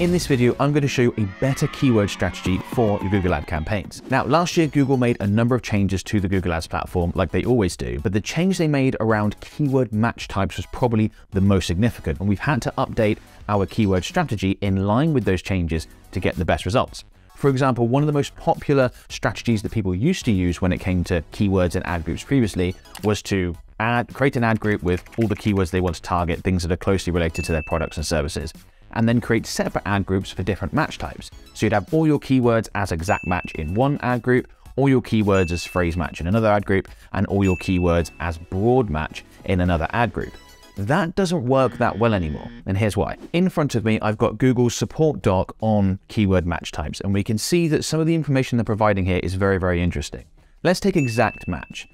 In this video, I'm going to show you a better keyword strategy for your Google ad campaigns. Now, last year, Google made a number of changes to the Google Ads platform like they always do, but the change they made around keyword match types was probably the most significant. And we've had to update our keyword strategy in line with those changes to get the best results. For example, one of the most popular strategies that people used to use when it came to keywords and ad groups previously was to create an ad group with all the keywords they want to target, things that are closely related to their products and services, and then create separate ad groups for different match types. So you'd have all your keywords as exact match in one ad group, all your keywords as phrase match in another ad group, and all your keywords as broad match in another ad group. That doesn't work that well anymore, and here's why. In front of me, I've got Google's support doc on keyword match types, and we can see that some of the information they're providing here is very, very interesting. Let's take exact match.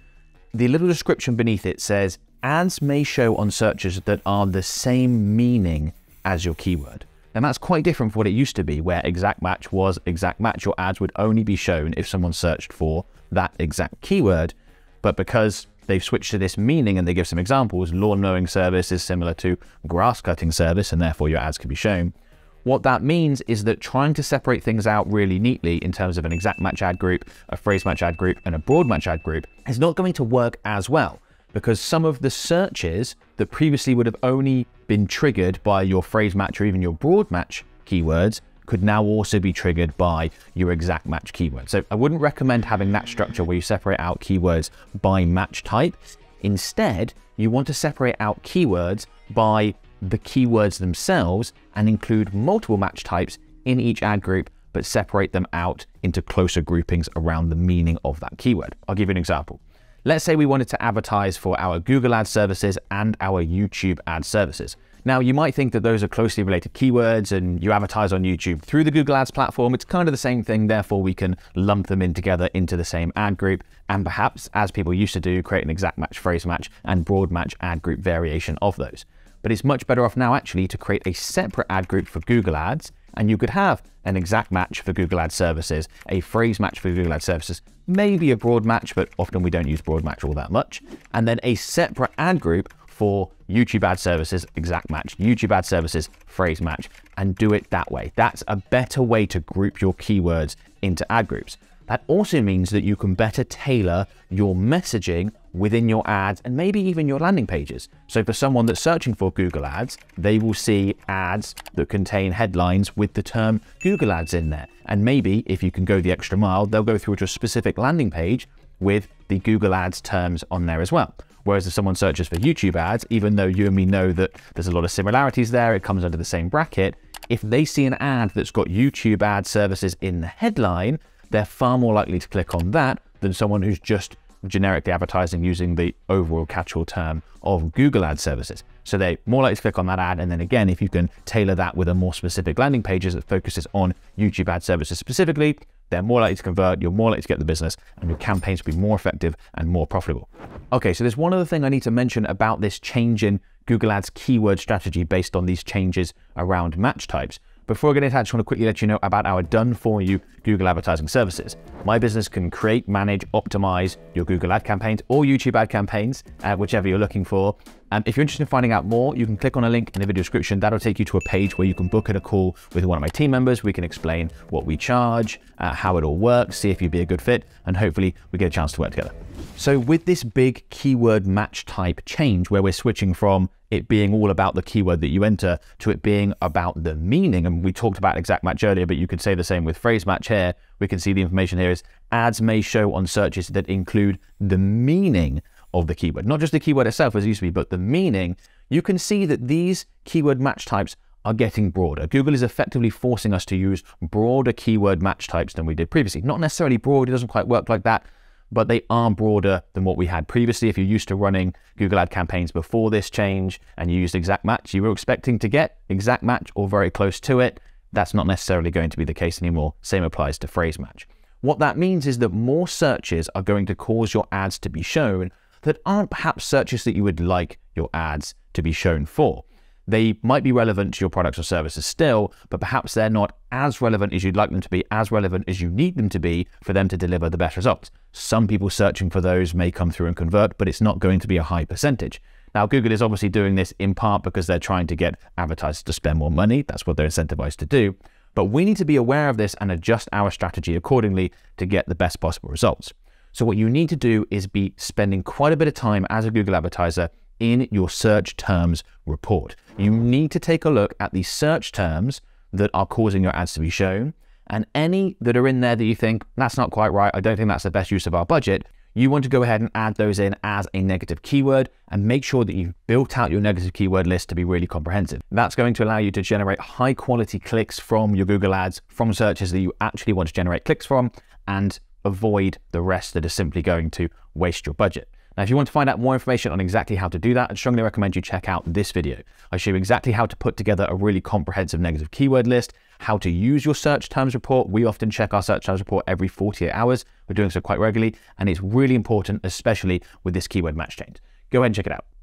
The little description beneath it says, ads may show on searches that are the same meaning as your keyword. And that's quite different from what it used to be, where exact match was exact match. Your ads would only be shown if someone searched for that exact keyword, but because they've switched to this meaning and they give some examples, lawn mowing service is similar to grass cutting service, and therefore your ads can be shown. What that means is that trying to separate things out really neatly in terms of an exact match ad group, a phrase match ad group, and a broad match ad group is not going to work as well, because some of the searches that previously would have only been triggered by your phrase match or even your broad match keywords could now also be triggered by your exact match keyword. So I wouldn't recommend having that structure where you separate out keywords by match type. Instead, you want to separate out keywords by the keywords themselves and include multiple match types in each ad group, but separate them out into closer groupings around the meaning of that keyword. I'll give you an example. Let's say we wanted to advertise for our Google Ads services and our YouTube ad services. Now, you might think that those are closely related keywords and you advertise on YouTube through the Google Ads platform. It's kind of the same thing. Therefore, we can lump them in together into the same ad group and perhaps, as people used to do, create an exact match, phrase match, and broad match ad group variation of those. But it's much better off now actually to create a separate ad group for Google Ads, and you could have an exact match for Google Ads services, a phrase match for Google Ads services, maybe a broad match, but often we don't use broad match all that much, and then a separate ad group for YouTube ad services, exact match, YouTube ad services, phrase match, and do it that way. That's a better way to group your keywords into ad groups. That also means that you can better tailor your messaging within your ads and maybe even your landing pages. So for someone that's searching for Google Ads, they will see ads that contain headlines with the term Google Ads in there. And maybe if you can go the extra mile, they'll go through to a specific landing page with the Google Ads terms on there as well. Whereas if someone searches for YouTube ads, even though you and me know that there's a lot of similarities there, it comes under the same bracket. If they see an ad that's got YouTube ad services in the headline, they're far more likely to click on that than someone who's just generically advertising using the overall catch-all term of Google Ad services. So they're more likely to click on that ad. And then again, if you can tailor that with a more specific landing pages that focuses on YouTube ad services specifically, they're more likely to convert, you're more likely to get the business, and your campaigns will be more effective and more profitable. Okay, so there's one other thing I need to mention about this change in Google Ads keyword strategy based on these changes around match types. Before I get into that, I just want to quickly let you know about our done-for-you Google advertising services. My business can create, manage, optimize your Google ad campaigns or YouTube ad campaigns, whichever you're looking for. If you're interested in finding out more, you can click on a link in the video description. That'll take you to a page where you can book in a call with one of my team members. We can explain what we charge, how it all works, see if you'd be a good fit, and hopefully we get a chance to work together. So with this big keyword match type change, where we're switching from it being all about the keyword that you enter to it being about the meaning, and we talked about exact match earlier, but you could say the same with phrase match here. We can see the information here is ads may show on searches that include the meaning of the keyword, not just the keyword itself as it used to be, but the meaning. You can see that these keyword match types are getting broader. Google is effectively forcing us to use broader keyword match types than we did previously. Not necessarily broad, it doesn't quite work like that, but they are broader than what we had previously. If you're used to running Google ad campaigns before this change and you used exact match, you were expecting to get exact match or very close to it. That's not necessarily going to be the case anymore. Same applies to phrase match. What that means is that more searches are going to cause your ads to be shown that aren't perhaps searches that you would like your ads to be shown for. They might be relevant to your products or services still, but perhaps they're not as relevant as you'd like them to be, as relevant as you need them to be for them to deliver the best results. Some people searching for those may come through and convert, but it's not going to be a high percentage. Now, Google is obviously doing this in part because they're trying to get advertisers to spend more money. That's what they're incentivized to do. But we need to be aware of this and adjust our strategy accordingly to get the best possible results. So what you need to do is be spending quite a bit of time as a Google advertiser in your search terms report. You need to take a look at the search terms that are causing your ads to be shown, and any that are in there that you think, that's not quite right, I don't think that's the best use of our budget, you want to go ahead and add those in as a negative keyword and make sure that you've built out your negative keyword list to be really comprehensive. That's going to allow you to generate high quality clicks from your Google ads, from searches that you actually want to generate clicks from, and avoid the rest that are simply going to waste your budget. Now, if you want to find out more information on exactly how to do that, I'd strongly recommend you check out this video. I show you exactly how to put together a really comprehensive negative keyword list, how to use your search terms report. We often check our search terms report every 48 hours. We're doing so quite regularly, and it's really important, especially with this keyword match chain. Go ahead and check it out.